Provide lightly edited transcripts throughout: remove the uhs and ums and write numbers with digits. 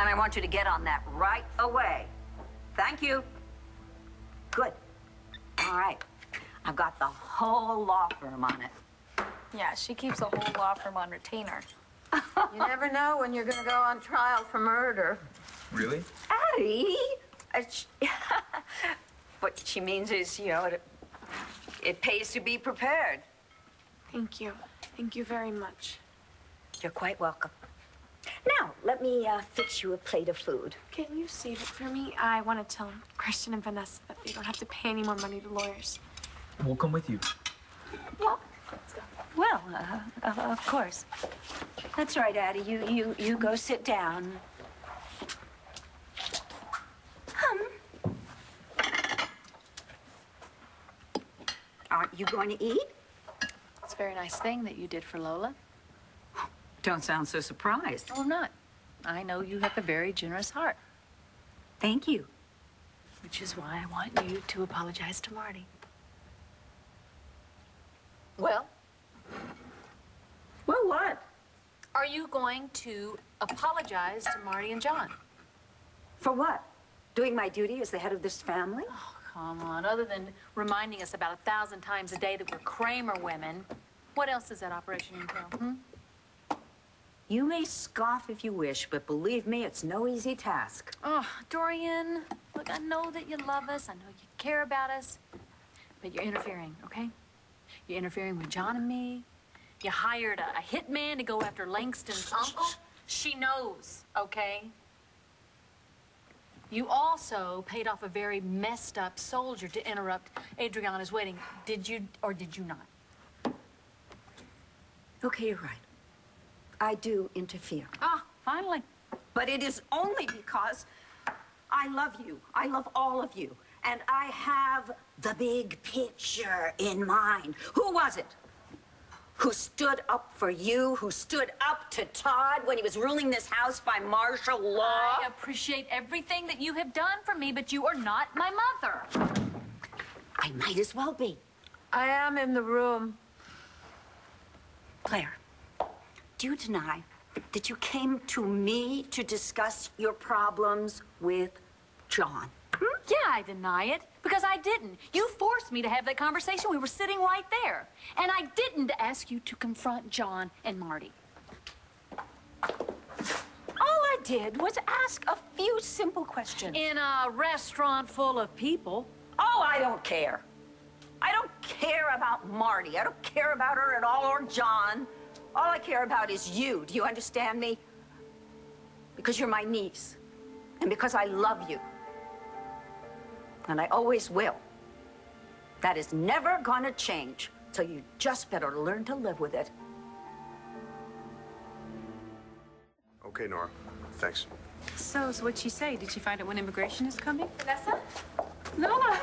and I want you to get on that right away. Thank you. Good. All right. I've got the whole law firm on it. Yeah, she keeps the whole law firm on retainer. You never know when you're going to go on trial for murder. Really? Addie? What she means is, you know, it pays to be prepared. Thank you. Thank you very much. You're quite welcome. Now, let me fix you a plate of food. Can you save it for me? I want to tell Christian and Vanessa that they don't have to pay any more money to lawyers. We'll come with you. Well, let's go. Well, of course. That's right, Addie. You go sit down. Aren't you going to eat? It's a very nice thing that you did for Lola. Don't sound so surprised. Oh, I'm not. I know you have a very generous heart. Thank you. Which is why I want you to apologize to Marty. Well? Well, what? Are you going to apologize to Marty and John? For what? Doing my duty as the head of this family? Oh, come on. Other than reminding us about 1,000 times a day that we're Cramer women, what else does that operation entail? Hmm? You may scoff if you wish, but believe me, it's no easy task. Oh, Dorian, look, I know that you love us. I know you care about us, but you're interfering, okay? You're interfering with John and me. You hired a hitman to go after Langston's uncle. She knows, okay? You also paid off a very messed up soldier to interrupt Adriana's wedding. Did you or did you not? Okay, you're right. I do interfere. Ah, finally. But it is only because I love you. I love all of you. And I have the big picture in mind. Who was it who stood up for you, who stood up to Todd when he was ruling this house by martial law? I appreciate everything that you have done for me, but you are not my mother. I might as well be. I am in the room. Blair. Do you deny that you came to me to discuss your problems with John? Hmm? Yeah, I deny it, because I didn't. You forced me to have that conversation. We were sitting right there. And I didn't ask you to confront John and Marty. All I did was ask a few simple questions. In a restaurant full of people. Oh, I don't care. I don't care about Marty. I don't care about her at all, or John. All I care about is you. Do you understand me? Because you're my niece, and because I love you. And I always will. That is never gonna change, so you just better learn to live with it. Okay, Nora. Thanks. So what'd she say? Did she find out when immigration is coming? Vanessa? Lola!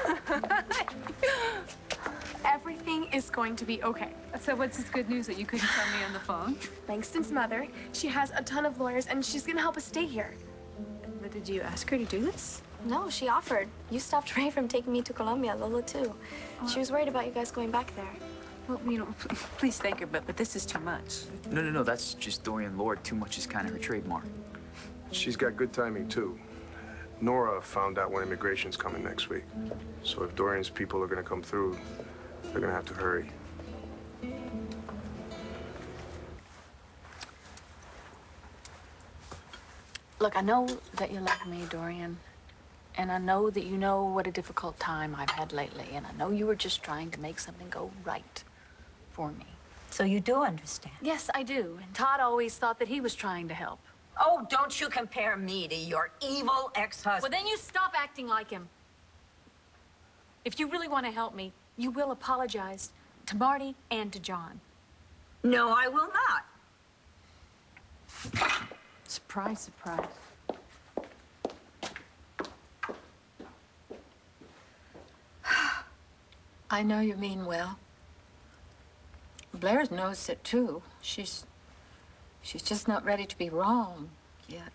Everything is going to be okay. So what's this good news that you couldn't tell me on the phone? Langston's mother, she has a ton of lawyers, and she's gonna help us stay here. But did you ask her to do this? No, she offered. You stopped Ray from taking me to Colombia, Lola too. She was worried about you guys going back there. Well, you know, please thank her, but this is too much. No, that's just Dorian Lord. Too much is kind of her trademark. She's got good timing too. Nora found out when immigration's coming next week. So if Dorian's people are gonna come through, they're gonna have to hurry. Look, I know that you love me, Dorian. And I know that you know what a difficult time I've had lately. And I know you were just trying to make something go right for me. So you do understand? Yes, I do. And Todd always thought that he was trying to help. Oh, don't you compare me to your evil ex-husband. Well, then you stop acting like him. If you really want to help me, you will apologize to Marty and to John. No, I will not. Surprise, surprise. I know you mean well. Blair knows it too. She's just not ready to be wrong yet.